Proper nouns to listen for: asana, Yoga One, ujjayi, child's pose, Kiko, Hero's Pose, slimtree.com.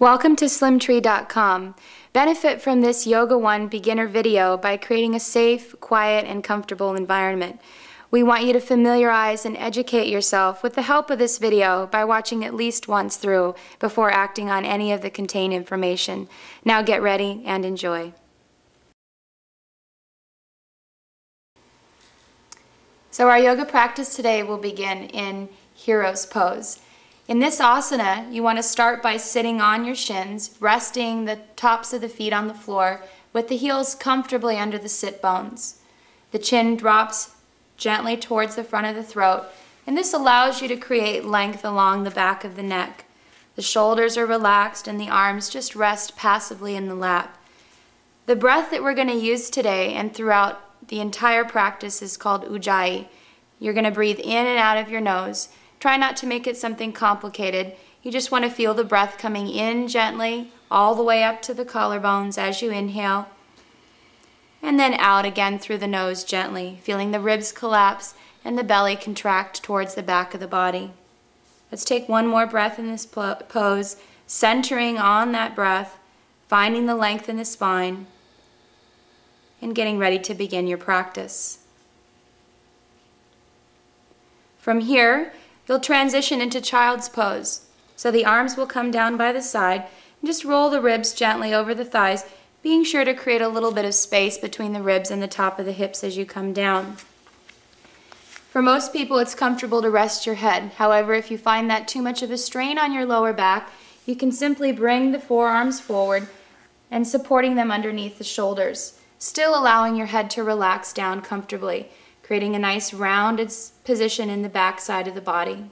Welcome to slimtree.com. Benefit from this Yoga One beginner video by creating a safe, quiet, and comfortable environment. We want you to familiarize and educate yourself with the help of this video by watching at least once through before acting on any of the contained information. Now get ready and enjoy. So our yoga practice today will begin in Hero's Pose. In this asana, you want to start by sitting on your shins, resting the tops of the feet on the floor with the heels comfortably under the sit bones. The chin drops gently towards the front of the throat, and this allows you to create length along the back of the neck. The shoulders are relaxed and the arms just rest passively in the lap. The breath that we're going to use today and throughout the entire practice is called ujjayi. You're going to breathe in and out of your nose. Try not to make it something complicated. You just want to feel the breath coming in gently all the way up to the collarbones as you inhale, and then out again through the nose gently, feeling the ribs collapse and the belly contract towards the back of the body. Let's take one more breath in this pose, centering on that breath, finding the length in the spine, and getting ready to begin your practice. From here, you'll transition into child's pose. So the arms will come down by the side, and just roll the ribs gently over the thighs, being sure to create a little bit of space between the ribs and the top of the hips as you come down. For most people, it's comfortable to rest your head. However, if you find that too much of a strain on your lower back, you can simply bring the forearms forward and supporting them underneath the shoulders, still allowing your head to relax down comfortably, creating a nice rounded position in the back side of the body.